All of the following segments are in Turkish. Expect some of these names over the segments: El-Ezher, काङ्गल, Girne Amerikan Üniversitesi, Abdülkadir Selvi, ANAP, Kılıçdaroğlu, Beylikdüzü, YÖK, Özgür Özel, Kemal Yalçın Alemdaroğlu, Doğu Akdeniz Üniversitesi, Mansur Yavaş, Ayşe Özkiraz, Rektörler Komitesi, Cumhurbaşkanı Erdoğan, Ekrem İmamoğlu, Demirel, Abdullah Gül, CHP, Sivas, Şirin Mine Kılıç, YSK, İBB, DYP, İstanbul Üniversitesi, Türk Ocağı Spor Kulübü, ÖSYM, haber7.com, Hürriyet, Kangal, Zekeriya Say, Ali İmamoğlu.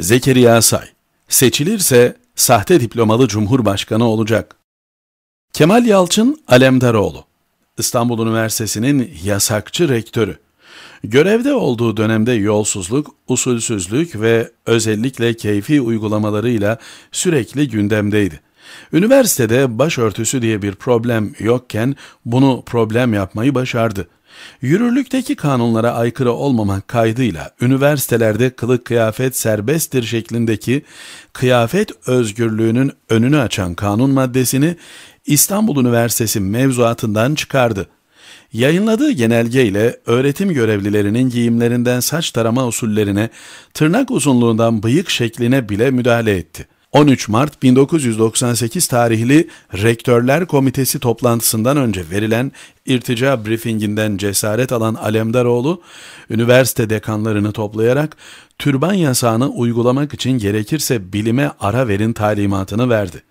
Zekeriya Say, seçilirse sahte diplomalı Cumhurbaşkanı olacak. Kemal Yalçın Alemdaroğlu, İstanbul Üniversitesi'nin yasakçı rektörü. Görevde olduğu dönemde yolsuzluk, usulsüzlük ve özellikle keyfi uygulamalarıyla sürekli gündemdeydi. Üniversitede başörtüsü diye bir problem yokken bunu problem yapmayı başardı. Yürürlükteki kanunlara aykırı olmamak kaydıyla üniversitelerde kılık kıyafet serbesttir şeklindeki kıyafet özgürlüğünün önünü açan kanun maddesini İstanbul Üniversitesi mevzuatından çıkardı. Yayınladığı genelgeyle öğretim görevlilerinin giyimlerinden saç tarama usullerine, tırnak uzunluğundan bıyık şekline bile müdahale etti. 13 Mart 1998 tarihli Rektörler Komitesi toplantısından önce verilen irtica briefinginden cesaret alan Alemdaroğlu, üniversite dekanlarını toplayarak türban yasağını uygulamak için gerekirse bilime ara verin talimatını verdi.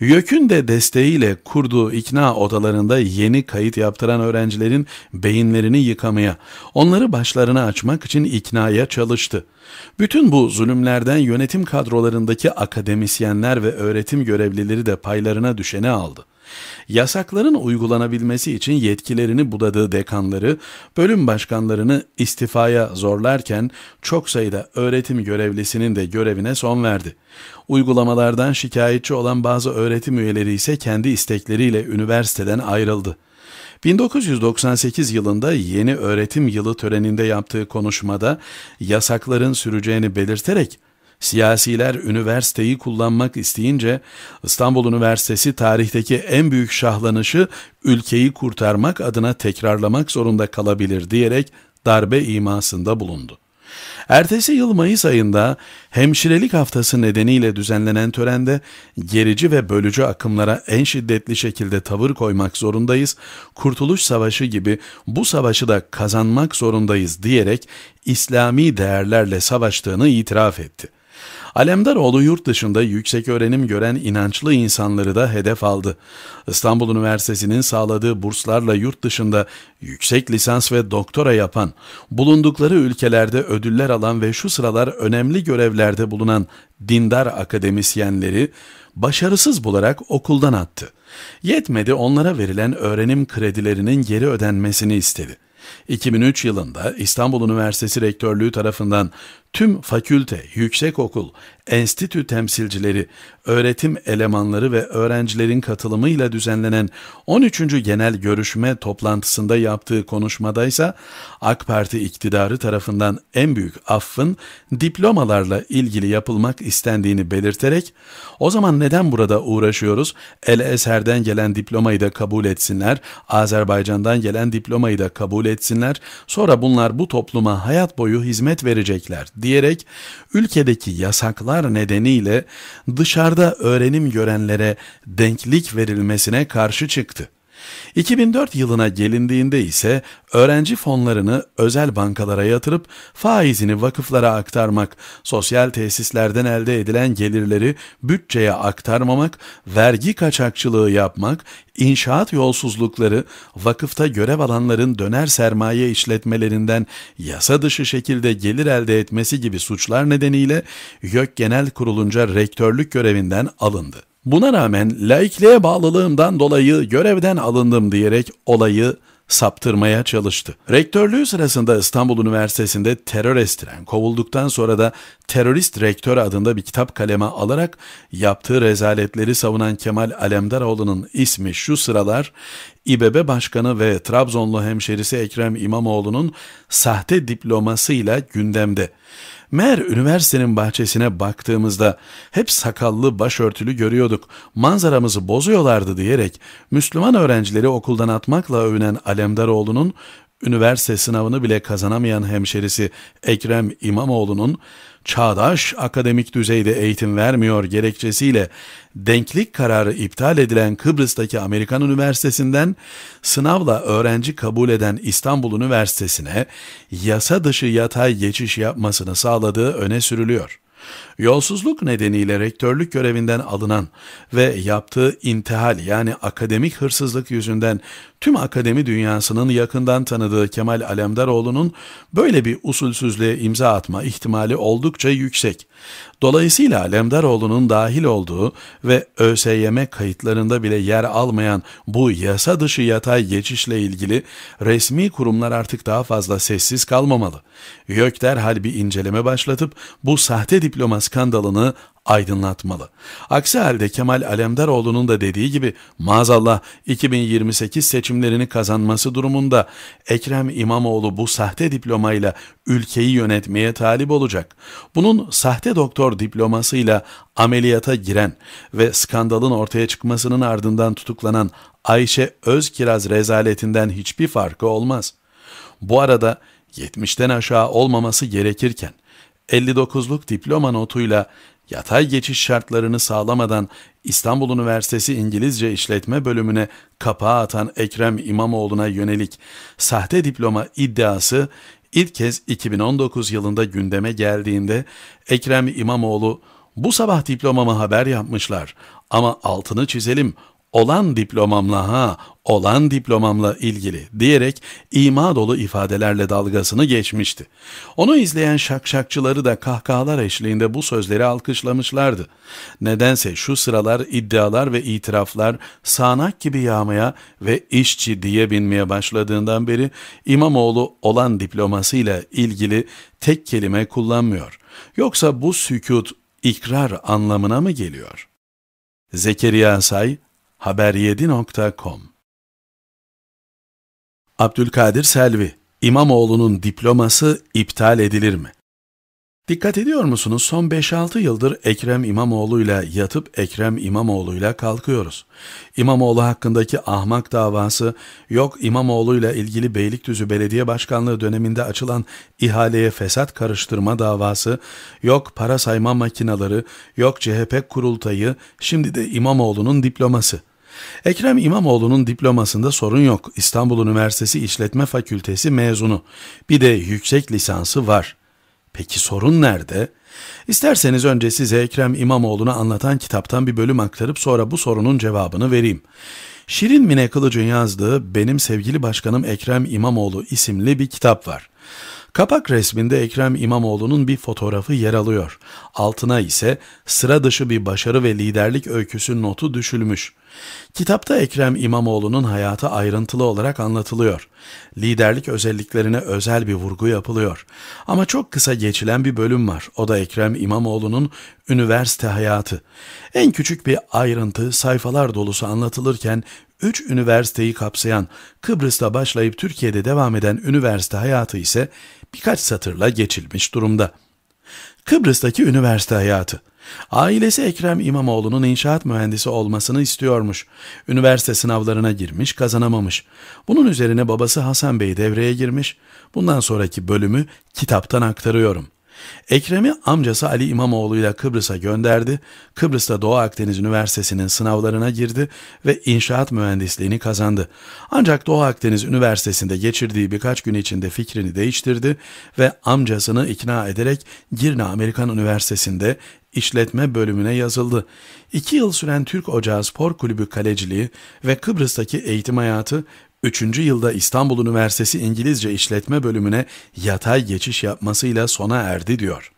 YÖK'ün de desteğiyle kurduğu ikna odalarında yeni kayıt yaptıran öğrencilerin beyinlerini yıkamaya, onları başlarına açmak için iknaya çalıştı. Bütün bu zulümlerden yönetim kadrolarındaki akademisyenler ve öğretim görevlileri de paylarına düşeni aldı. Yasakların uygulanabilmesi için yetkilerini budadığı dekanları, bölüm başkanlarını istifaya zorlarken çok sayıda öğretim görevlisinin de görevine son verdi. Uygulamalardan şikayetçi olan bazı öğretim üyeleri ise kendi istekleriyle üniversiteden ayrıldı. 1998 yılında yeni öğretim yılı töreninde yaptığı konuşmada yasakların süreceğini belirterek, siyasiler üniversiteyi kullanmak isteyince İstanbul Üniversitesi tarihteki en büyük şahlanışı ülkeyi kurtarmak adına tekrarlamak zorunda kalabilir diyerek darbe imasında bulundu. Ertesi yıl Mayıs ayında hemşirelik haftası nedeniyle düzenlenen törende gerici ve bölücü akımlara en şiddetli şekilde tavır koymak zorundayız, Kurtuluş Savaşı gibi bu savaşı da kazanmak zorundayız diyerek İslami değerlerle savaştığını itiraf etti. Alemdaroğlu yurt dışında yüksek öğrenim gören inançlı insanları da hedef aldı. İstanbul Üniversitesi'nin sağladığı burslarla yurt dışında yüksek lisans ve doktora yapan, bulundukları ülkelerde ödüller alan ve şu sıralar önemli görevlerde bulunan dindar akademisyenleri başarısız bularak okuldan attı. Yetmedi, onlara verilen öğrenim kredilerinin geri ödenmesini istedi. 2003 yılında İstanbul Üniversitesi Rektörlüğü tarafından tüm fakülte, yüksekokul, enstitü temsilcileri, öğretim elemanları ve öğrencilerin katılımıyla düzenlenen 13. Genel Görüşme toplantısında yaptığı konuşmadaysa AK Parti iktidarı tarafından en büyük affın diplomalarla ilgili yapılmak istendiğini belirterek, o zaman neden burada uğraşıyoruz? El-Ezher'den gelen diplomayı da kabul etsinler, Azerbaycan'dan gelen diplomayı da kabul etsinler, sonra bunlar bu topluma hayat boyu hizmet verecekler diyerek ülkedeki yasaklar nedeniyle dışarıda öğrenim görenlere denklik verilmesine karşı çıktı. 2004 yılına gelindiğinde ise öğrenci fonlarını özel bankalara yatırıp faizini vakıflara aktarmak, sosyal tesislerden elde edilen gelirleri bütçeye aktarmamak, vergi kaçakçılığı yapmak, inşaat yolsuzlukları, vakıfta görev alanların döner sermaye işletmelerinden yasa dışı şekilde gelir elde etmesi gibi suçlar nedeniyle YÖK Genel Kurulu'nca rektörlük görevinden alındı. Buna rağmen laikliğe bağlılığımdan dolayı görevden alındım diyerek olayı saptırmaya çalıştı. Rektörlüğü sırasında İstanbul Üniversitesi'nde terör estiren, kovulduktan sonra da terörist rektör adında bir kitap kaleme alarak yaptığı rezaletleri savunan Kemal Alemdaroğlu'nun ismi şu sıralar İBB Başkanı ve Trabzonlu hemşerisi Ekrem İmamoğlu'nun sahte diplomasıyla gündemde. Meğer üniversitenin bahçesine baktığımızda hep sakallı başörtülü görüyorduk, manzaramızı bozuyorlardı diyerek Müslüman öğrencileri okuldan atmakla övünen Alemdaroğlu'nun, üniversite sınavını bile kazanamayan hemşerisi Ekrem İmamoğlu'nun çağdaş akademik düzeyde eğitim vermiyor gerekçesiyle denklik kararı iptal edilen Kıbrıs'taki Amerikan Üniversitesi'nden sınavla öğrenci kabul eden İstanbul Üniversitesi'ne yasa dışı yatay geçiş yapmasını sağladığı öne sürülüyor. Yolsuzluk nedeniyle rektörlük görevinden alınan ve yaptığı intihal yani akademik hırsızlık yüzünden tüm akademi dünyasının yakından tanıdığı Kemal Alemdaroğlu'nun böyle bir usulsüzlüğe imza atma ihtimali oldukça yüksek. Dolayısıyla Alemdaroğlu'nun dahil olduğu ve ÖSYM kayıtlarında bile yer almayan bu yasa dışı yatay geçişle ilgili resmi kurumlar artık daha fazla sessiz kalmamalı. YÖK derhal bir inceleme başlatıp bu sahte diploma skandalını aydınlatmalı. Aksi halde Kemal Alemdaroğlu'nun da dediği gibi maazallah 2028 seçimlerini kazanması durumunda Ekrem İmamoğlu bu sahte diplomayla ülkeyi yönetmeye talip olacak. Bunun sahte doktor diplomasıyla ameliyata giren ve skandalın ortaya çıkmasının ardından tutuklanan Ayşe Özkiraz rezaletinden hiçbir farkı olmaz. Bu arada 70'ten aşağı olmaması gerekirken 59'luk diploma notuyla yatay geçiş şartlarını sağlamadan İstanbul Üniversitesi İngilizce İşletme Bölümüne kapağı atan Ekrem İmamoğlu'na yönelik sahte diploma iddiası ilk kez 2019 yılında gündeme geldiğinde Ekrem İmamoğlu "Bu sabah diplomama haber yapmışlar ama altını çizelim, olan diplomamla olan diplomamla ilgili" diyerek ima dolu ifadelerle dalgasını geçmişti. Onu izleyen şakşakçıları da kahkahalar eşliğinde bu sözleri alkışlamışlardı. Nedense şu sıralar iddialar ve itiraflar sağanak gibi yağmaya ve iş ciddiye binmeye başladığından beri İmamoğlu olan diplomasıyla ilgili tek kelime kullanmıyor. Yoksa bu sükût ikrar anlamına mı geliyor? Zekeriya Say, haber7.com. Abdülkadir Selvi, İmamoğlu'nun diploması iptal edilir mi? Dikkat ediyor musunuz? Son 5-6 yıldır Ekrem İmamoğlu'yla yatıp Ekrem İmamoğlu'yla kalkıyoruz. İmamoğlu hakkındaki ahmak davası, yok İmamoğlu'yla ilgili Beylikdüzü Belediye Başkanlığı döneminde açılan ihaleye fesat karıştırma davası, yok para sayma makinaları, yok CHP kurultayı, şimdi de İmamoğlu'nun diploması. Ekrem İmamoğlu'nun diplomasında sorun yok. İstanbul Üniversitesi İşletme Fakültesi mezunu. Bir de yüksek lisansı var. Peki sorun nerede? İsterseniz önce size Ekrem İmamoğlu'nu anlatan kitaptan bir bölüm aktarıp sonra bu sorunun cevabını vereyim. Şirin Mine Kılıç'ın yazdığı "Benim Sevgili Başkanım Ekrem İmamoğlu" isimli bir kitap var. Kapak resminde Ekrem İmamoğlu'nun bir fotoğrafı yer alıyor. Altına ise sıra dışı bir başarı ve liderlik öyküsü notu düşülmüş. Kitapta Ekrem İmamoğlu'nun hayatı ayrıntılı olarak anlatılıyor. Liderlik özelliklerine özel bir vurgu yapılıyor. Ama çok kısa geçilen bir bölüm var. O da Ekrem İmamoğlu'nun üniversite hayatı. En küçük bir ayrıntı sayfalar dolusu anlatılırken 3 üniversiteyi kapsayan, Kıbrıs'ta başlayıp Türkiye'de devam eden üniversite hayatı ise birkaç satırla geçilmiş durumda. Kıbrıs'taki üniversite hayatı. Ailesi Ekrem İmamoğlu'nun inşaat mühendisi olmasını istiyormuş. Üniversite sınavlarına girmiş, kazanamamış. Bunun üzerine babası Hasan Bey devreye girmiş. Bundan sonraki bölümü kitaptan aktarıyorum. Ekrem'i amcası Ali İmamoğlu'yla Kıbrıs'a gönderdi. Kıbrıs'ta Doğu Akdeniz Üniversitesi'nin sınavlarına girdi ve inşaat mühendisliğini kazandı. Ancak Doğu Akdeniz Üniversitesi'nde geçirdiği birkaç gün içinde fikrini değiştirdi ve amcasını ikna ederek Girne Amerikan Üniversitesi'nde İşletme bölümüne yazıldı. 2 yıl süren Türk Ocağı Spor Kulübü kaleciliği ve Kıbrıs'taki eğitim hayatı, 3. yılda İstanbul Üniversitesi İngilizce İşletme Bölümüne yatay geçiş yapmasıyla sona erdi diyor.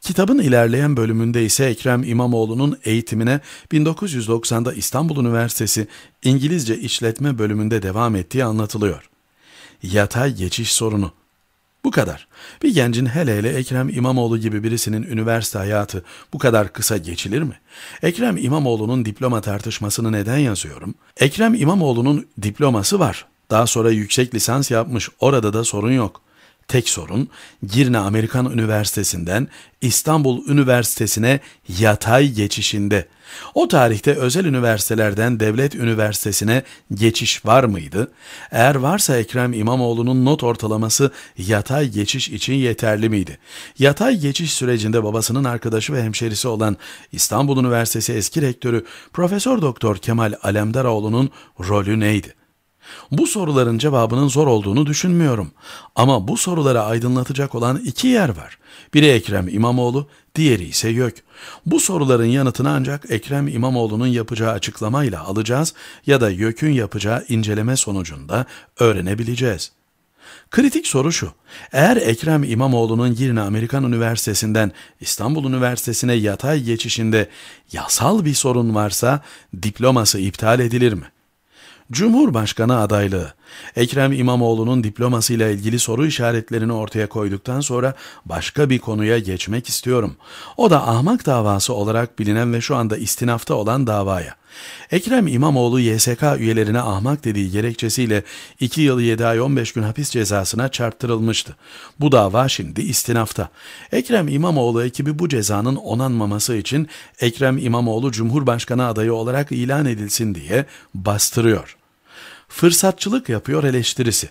Kitabın ilerleyen bölümünde ise Ekrem İmamoğlu'nun eğitimine 1990'da İstanbul Üniversitesi İngilizce İşletme Bölümünde devam ettiği anlatılıyor. Yatay geçiş sorunu. Bu kadar. Bir gencin, hele hele Ekrem İmamoğlu gibi birisinin üniversite hayatı bu kadar kısa geçilir mi? Ekrem İmamoğlu'nun diploma tartışmasını neden yazıyorum? Ekrem İmamoğlu'nun diploması var. Daha sonra yüksek lisans yapmış, orada da sorun yok. Tek sorun, Girne Amerikan Üniversitesi'nden İstanbul Üniversitesi'ne yatay geçişinde. O tarihte özel üniversitelerden devlet üniversitesine geçiş var mıydı? Eğer varsa Ekrem İmamoğlu'nun not ortalaması yatay geçiş için yeterli miydi? Yatay geçiş sürecinde babasının arkadaşı ve hemşerisi olan İstanbul Üniversitesi eski rektörü Profesör Doktor Kemal Alemdaroğlu'nun rolü neydi? Bu soruların cevabının zor olduğunu düşünmüyorum. Ama bu soruları aydınlatacak olan 2 yer var. Biri Ekrem İmamoğlu, diğeri ise YÖK. Bu soruların yanıtını ancak Ekrem İmamoğlu'nun yapacağı açıklamayla alacağız ya da YÖK'ün yapacağı inceleme sonucunda öğrenebileceğiz. Kritik soru şu: eğer Ekrem İmamoğlu'nun Girne Amerikan Üniversitesi'nden İstanbul Üniversitesi'ne yatay geçişinde yasal bir sorun varsa diploması iptal edilir mi? Cumhurbaşkanı adaylığı, Ekrem İmamoğlu'nun diplomasıyla ilgili soru işaretlerini ortaya koyduktan sonra başka bir konuya geçmek istiyorum. O da ahmak davası olarak bilinen ve şu anda istinafta olan davaya. Ekrem İmamoğlu YSK üyelerine ahmak dediği gerekçesiyle 2 yıl 7 ay 15 gün hapis cezasına çarptırılmıştı. Bu dava şimdi istinafta. Ekrem İmamoğlu ekibi bu cezanın onanmaması için Ekrem İmamoğlu Cumhurbaşkanı adayı olarak ilan edilsin diye bastırıyor. Fırsatçılık yapıyor eleştirisi.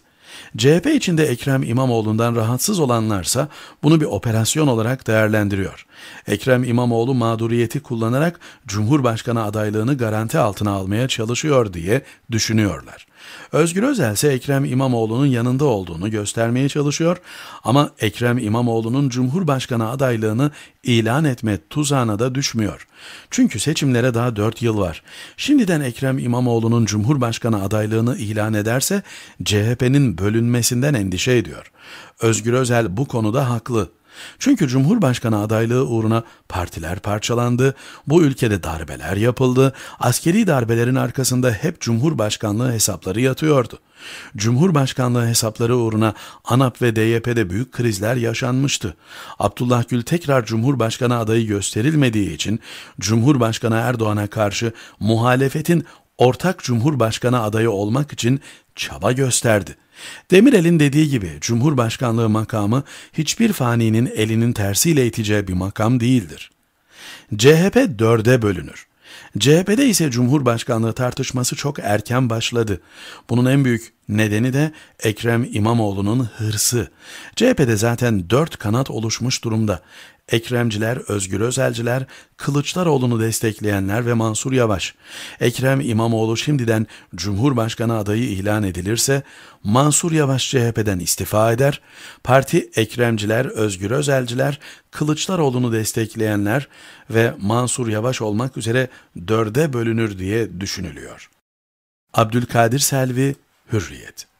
CHP içinde Ekrem İmamoğlu'ndan rahatsız olanlarsa bunu bir operasyon olarak değerlendiriyor. Ekrem İmamoğlu mağduriyeti kullanarak Cumhurbaşkanı adaylığını garanti altına almaya çalışıyor diye düşünüyorlar. Özgür Özel ise Ekrem İmamoğlu'nun yanında olduğunu göstermeye çalışıyor ama Ekrem İmamoğlu'nun Cumhurbaşkanı adaylığını ilan etme tuzağına da düşmüyor. Çünkü seçimlere daha 4 yıl var. Şimdiden Ekrem İmamoğlu'nun Cumhurbaşkanı adaylığını ilan ederse CHP'nin bölünmesinden endişe ediyor. Özgür Özel bu konuda haklı. Çünkü Cumhurbaşkanı adaylığı uğruna partiler parçalandı, bu ülkede darbeler yapıldı, askeri darbelerin arkasında hep Cumhurbaşkanlığı hesapları yatıyordu. Cumhurbaşkanlığı hesapları uğruna ANAP ve DYP'de büyük krizler yaşanmıştı. Abdullah Gül tekrar Cumhurbaşkanı adayı gösterilmediği için Cumhurbaşkanı Erdoğan'a karşı muhalefetin ortak Cumhurbaşkanı adayı olmak için çaba gösterdi. Demirel'in dediği gibi Cumhurbaşkanlığı makamı hiçbir faninin elinin tersiyle iteceği bir makam değildir. CHP 4'e bölünür. CHP'de ise Cumhurbaşkanlığı tartışması çok erken başladı. Bunun en büyük nedeni de Ekrem İmamoğlu'nun hırsı. CHP'de zaten 4 kanat oluşmuş durumda. Ekremciler, Özgür Özelciler, Kılıçdaroğlu'nu destekleyenler ve Mansur Yavaş. Ekrem İmamoğlu şimdiden Cumhurbaşkanı adayı ilan edilirse Mansur Yavaş CHP'den istifa eder. Parti Ekremciler, Özgür Özelciler, Kılıçdaroğlu'nu destekleyenler ve Mansur Yavaş olmak üzere 4'e bölünür diye düşünülüyor. Abdülkadir Selvi, Hürriyet.